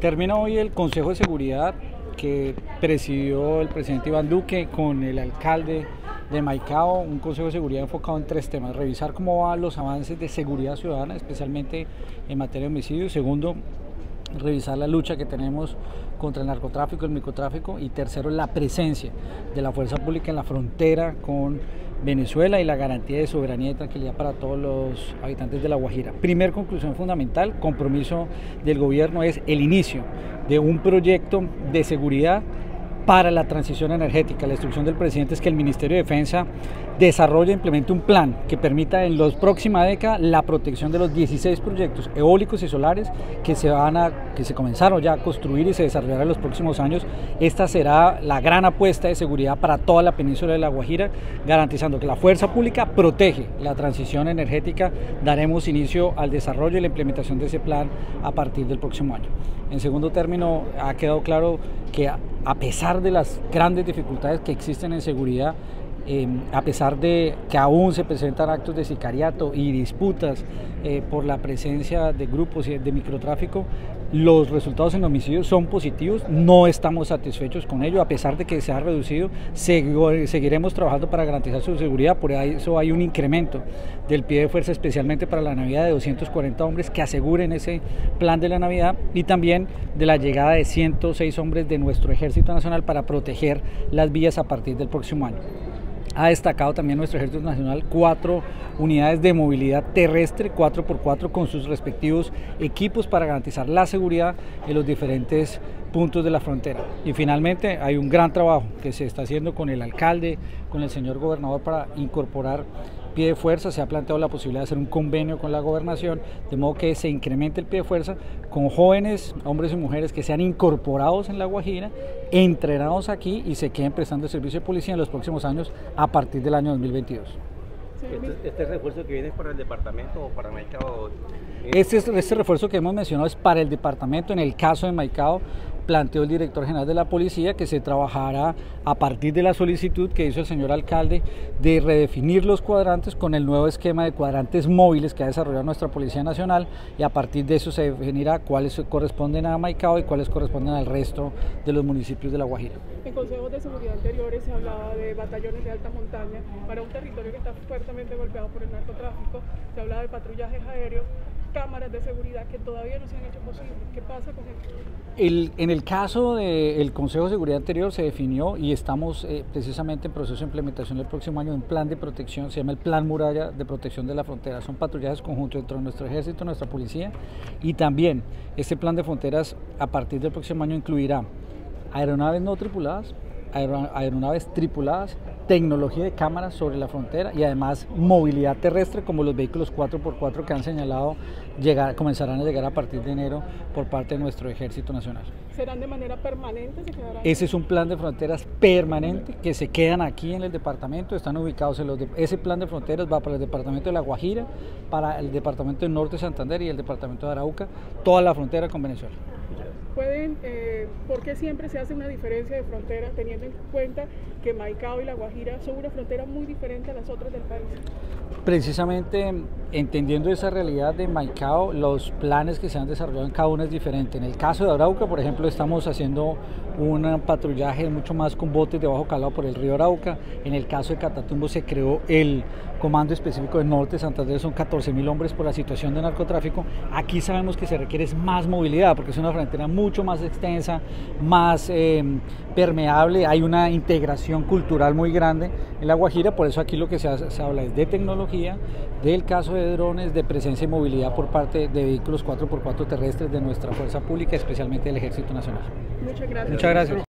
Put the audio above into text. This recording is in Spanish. Termina hoy el Consejo de Seguridad que presidió el presidente Iván Duque con el alcalde de Maicao, un Consejo de Seguridad enfocado en tres temas: revisar cómo van los avances de seguridad ciudadana, especialmente en materia de homicidios; segundo, revisar la lucha que tenemos contra el narcotráfico, el microtráfico; y tercero, la presencia de la fuerza pública en la frontera con Venezuela y la garantía de soberanía y tranquilidad para todos los habitantes de La Guajira. Primer conclusión fundamental: compromiso del gobierno es el inicio de un proyecto de seguridad para la transición energética. La instrucción del presidente es que el Ministerio de Defensa desarrolle e implemente un plan que permita en la próxima década la protección de los 16 proyectos eólicos y solares que se comenzaron ya a construir y se desarrollarán en los próximos años. Esta será la gran apuesta de seguridad para toda la península de La Guajira, garantizando que la fuerza pública protege la transición energética. Daremos inicio al desarrollo y la implementación de ese plan a partir del próximo año. En segundo término, ha quedado claro que a pesar de las grandes dificultades que existen en seguridad, a pesar de que aún se presentan actos de sicariato y disputas por la presencia de grupos y de microtráfico, los resultados en homicidios son positivos. No estamos satisfechos con ello, a pesar de que se ha reducido. Seguiremos trabajando para garantizar su seguridad. Por eso hay un incremento del pie de fuerza, especialmente para la Navidad, de 240 hombres que aseguren ese plan de la Navidad, y también de la llegada de 106 hombres de nuestro Ejército Nacional para proteger las vías a partir del próximo año. Ha destacado también nuestro Ejército Nacional 4 unidades de movilidad terrestre 4x4 con sus respectivos equipos para garantizar la seguridad en los diferentes puntos de la frontera. Y finalmente hay un gran trabajo que se está haciendo con el alcalde, con el señor gobernador, para incorporar pie de fuerza. Se ha planteado la posibilidad de hacer un convenio con la gobernación, de modo que se incremente el pie de fuerza con jóvenes, hombres y mujeres que sean incorporados en La Guajira, entrenados aquí y se queden prestando el servicio de policía en los próximos años a partir del año 2022. ¿Este refuerzo que viene es para el departamento o para Maicao? Este refuerzo que hemos mencionado es para el departamento. En el caso de Maicao, planteó el director general de la policía que se trabajará a partir de la solicitud que hizo el señor alcalde de redefinir los cuadrantes con el nuevo esquema de cuadrantes móviles que ha desarrollado nuestra Policía Nacional, y a partir de eso se definirá cuáles corresponden a Maicao y cuáles corresponden al resto de los municipios de La Guajira. En consejos de seguridad anteriores se hablaba de batallones de alta montaña para un territorio que está fuertemente golpeado por el narcotráfico, se hablaba de patrullajes aéreos, cámaras de seguridad que todavía no se han hecho posibles. ¿Qué pasa con eso? En el caso del Consejo de Seguridad anterior se definió, y estamos precisamente en proceso de implementación el próximo año, un plan de protección, se llama el Plan Muralla de Protección de la Frontera. Son patrullajes conjuntos entre nuestro Ejército, nuestra Policía, y también este plan de fronteras a partir del próximo año incluirá aeronaves no tripuladas, aeronaves tripuladas, tecnología de cámaras sobre la frontera y además movilidad terrestre, como los vehículos 4x4 que han señalado comenzarán a llegar a partir de enero por parte de nuestro Ejército Nacional. ¿Serán de manera permanente? Ese es un plan de fronteras permanente que se quedan aquí en el departamento, están ubicados en los... Ese plan de fronteras va para el departamento de La Guajira, para el departamento del Norte de Santander y el departamento de Arauca, toda la frontera con Venezuela. ¿Por qué siempre se hace una diferencia de frontera, teniendo en cuenta que Maicao y La Guajira son una frontera muy diferente a las otras del país? Precisamente entendiendo esa realidad de Maicao, los planes que se han desarrollado en cada uno es diferente. En el caso de Arauca, por ejemplo, estamos haciendo un patrullaje mucho más con botes de bajo calado por el río Arauca. En el caso de Catatumbo se creó el comando específico del Norte de Santander, son 14.000 hombres por la situación de narcotráfico. Aquí sabemos que se requiere más movilidad porque es una frontera mucho más extensa, más permeable, hay una integración cultural muy grande en La Guajira. Por eso aquí lo que se habla es de tecnología, del caso de drones, de presencia y movilidad por parte de vehículos 4x4 terrestres de nuestra fuerza pública, especialmente del Ejército Nacional. Muchas gracias.